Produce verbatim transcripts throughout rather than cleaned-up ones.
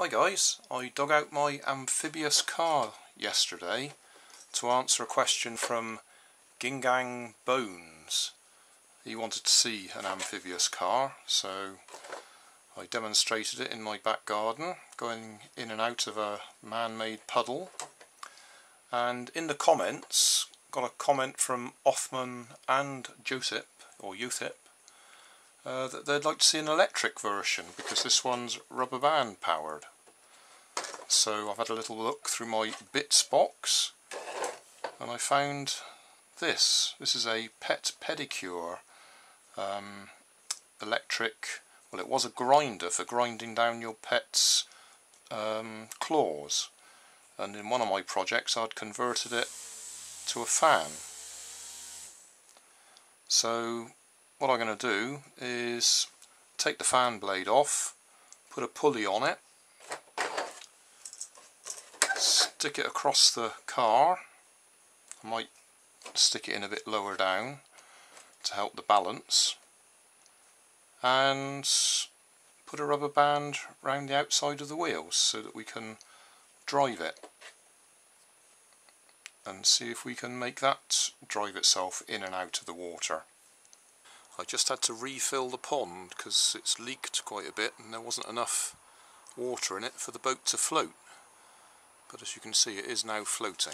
Hi guys, I dug out my amphibious car yesterday to answer a question from Gingang Bones. He wanted to see an amphibious car, so I demonstrated it in my back garden, going in and out of a man-made puddle. And in the comments, got a comment from Othman and JOSIP, or Jothip, Uh, that they'd like to see an electric version because this one's rubber band powered. So I've had a little look through my bits box and I found this. This is a pet pedicure um, electric, well it was a grinder for grinding down your pet's um, claws, and in one of my projects I'd converted it to a fan. So what I'm going to do is take the fan blade off, put a pulley on it, stick it across the car. I might stick it in a bit lower down to help the balance, and put a rubber band round the outside of the wheels so that we can drive it and see if we can make that drive itself in and out of the water. I just had to refill the pond because it's leaked quite a bit and there wasn't enough water in it for the boat to float. But as you can see, it is now floating.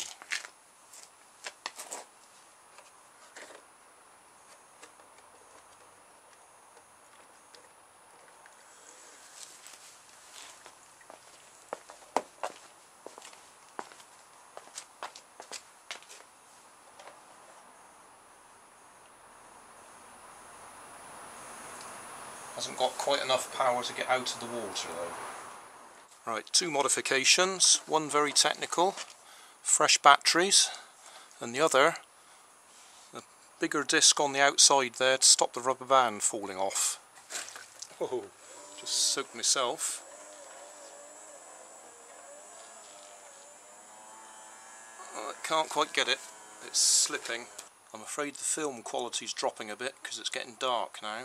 Hasn't got quite enough power to get out of the water though. Right, two modifications, one very technical, fresh batteries, and the other, a bigger disc on the outside there to stop the rubber band falling off. Oh, just soaked myself. I can't quite get it, it's slipping. I'm afraid the film quality's dropping a bit because it's getting dark now.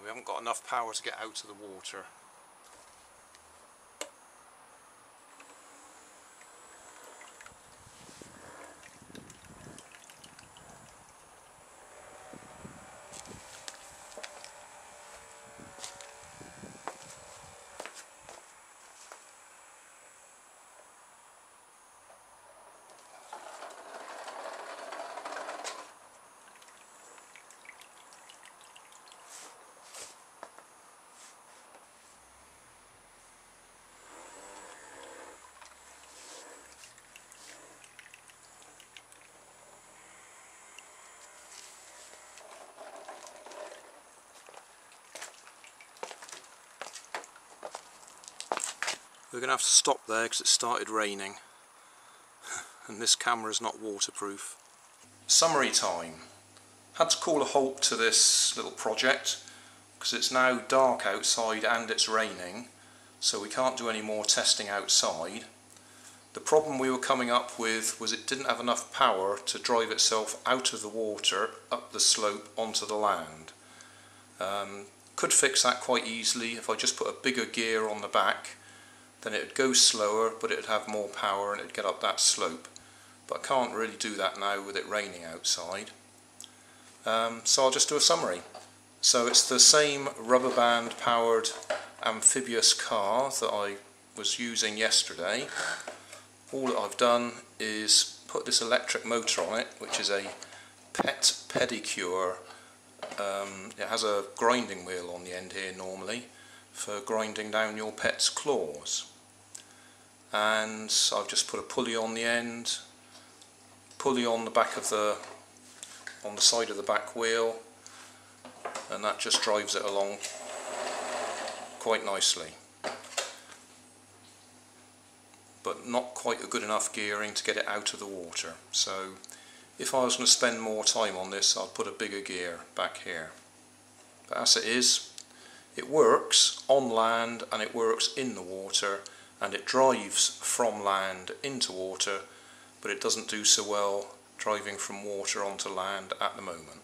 We haven't got enough power to get out of the water. We're going to have to stop there because it started raining and this camera is not waterproof. Summary time. Had to call a halt to this little project because it's now dark outside and it's raining, so we can't do any more testing outside. The problem we were coming up with was it didn't have enough power to drive itself out of the water, up the slope, onto the land. Um, could fix that quite easily if I just put a bigger gear on the back. Then it would go slower, but it would have more power and it would get up that slope. But I can't really do that now with it raining outside. Um, so I'll just do a summary. So it's the same rubber band powered amphibious car that I was using yesterday. All that I've done is put this electric motor on it, which is a pet pedicure. Um, it has a grinding wheel on the end here normally, for grinding down your pet's claws, and I've just put a pulley on the end, pulley on the back of the on the side of the back wheel, and that just drives it along quite nicely, but not quite a good enough gearing to get it out of the water. So if I was going to spend more time on this, I'd put a bigger gear back here. But as it is, it works on land and it works in the water, and it drives from land into water, but it doesn't do so well driving from water onto land at the moment.